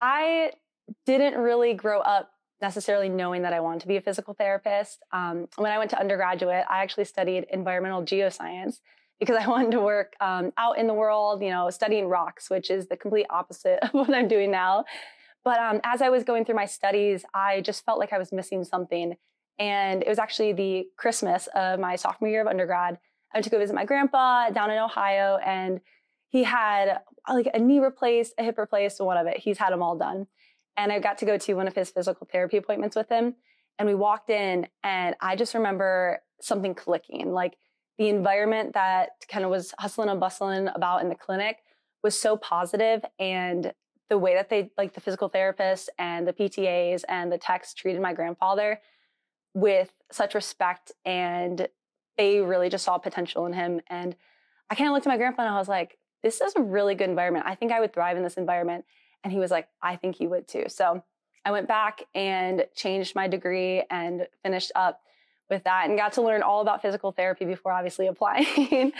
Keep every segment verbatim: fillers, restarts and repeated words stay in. I didn't really grow up necessarily knowing that I wanted to be a physical therapist. Um, when I went to undergraduate, I actually studied environmental geoscience because I wanted to work um, out in the world, you know, studying rocks, which is the complete opposite of what I'm doing now. But um, as I was going through my studies, I just felt like I was missing something. And it was actually the Christmas of my sophomore year of undergrad. I went to go visit my grandpa down in Ohio, and he had like a knee replaced, a hip replaced, one of it. He's had them all done. And I got to go to one of his physical therapy appointments with him. And we walked in, and I just remember something clicking. Like the environment that kind of was hustling and bustling about in the clinic was so positive. And the way that they, like the physical therapists and the P T As and the techs treated my grandfather with such respect. And they really just saw potential in him. And I kind of looked at my grandpa and I was like, this is a really good environment. I think I would thrive in this environment. And he was like, I think you would too. So I went back and changed my degree and finished up with that and got to learn all about physical therapy before obviously applying.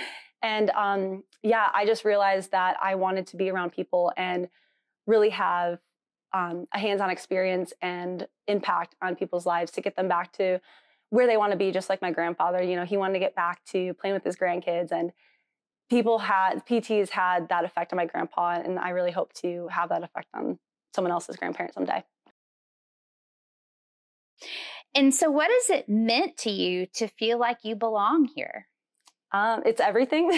and um, yeah, I just realized that I wanted to be around people and really have um, a hands-on experience and impact on people's lives to get them back to where they want to be, just like my grandfather. You know, he wanted to get back to playing with his grandkids, and people had, P Ts had that effect on my grandpa, and I really hope to have that effect on someone else's grandparent someday. And so what has it meant to you to feel like you belong here? Um, it's everything.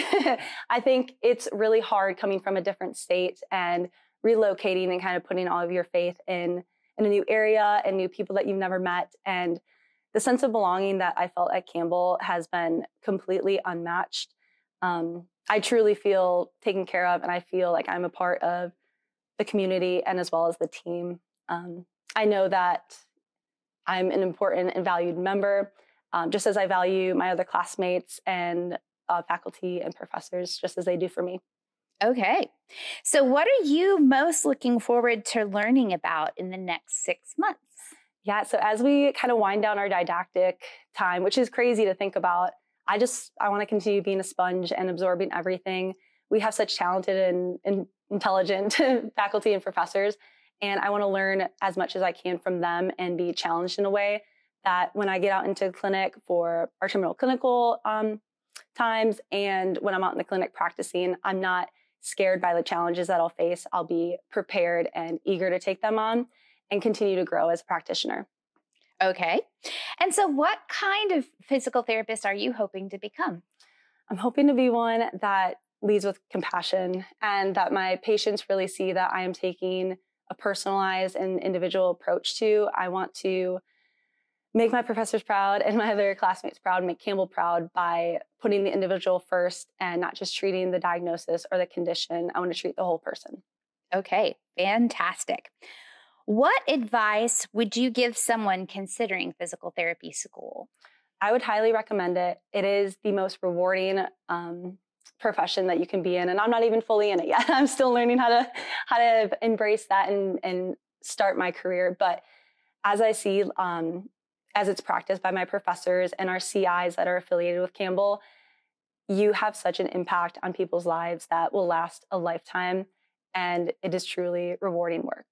I think it's really hard coming from a different state and relocating and kind of putting all of your faith in, in a new area and new people that you've never met. And the sense of belonging that I felt at Campbell has been completely unmatched. Um, I truly feel taken care of, and I feel like I'm a part of the community and as well as the team. Um, I know that I'm an important and valued member, um, just as I value my other classmates and uh, faculty and professors, just as they do for me. Okay. So what are you most looking forward to learning about in the next six months? Yeah. So as we kind of wind down our didactic time, which is crazy to think about, I just, I want to continue being a sponge and absorbing everything. We have such talented and, and intelligent faculty and professors, and I want to learn as much as I can from them and be challenged in a way that when I get out into clinic for our terminal clinical um, times and when I'm out in the clinic practicing, I'm not scared by the challenges that I'll face. I'll be prepared and eager to take them on and continue to grow as a practitioner. Okay. And so what kind of physical therapist are you hoping to become? I'm hoping to be one that leads with compassion and that my patients really see that I am taking a personalized and individual approach to. I want to make my professors proud and my other classmates proud, make Campbell proud by putting the individual first and not just treating the diagnosis or the condition. I want to treat the whole person. Okay. Fantastic. What advice would you give someone considering physical therapy school? I would highly recommend it. It is the most rewarding um, profession that you can be in, and I'm not even fully in it yet. I'm still learning how to how to embrace that and and start my career. But as I see, um, as it's practiced by my professors and our C Is that are affiliated with Campbell, you have such an impact on people's lives that will last a lifetime, and it is truly rewarding work.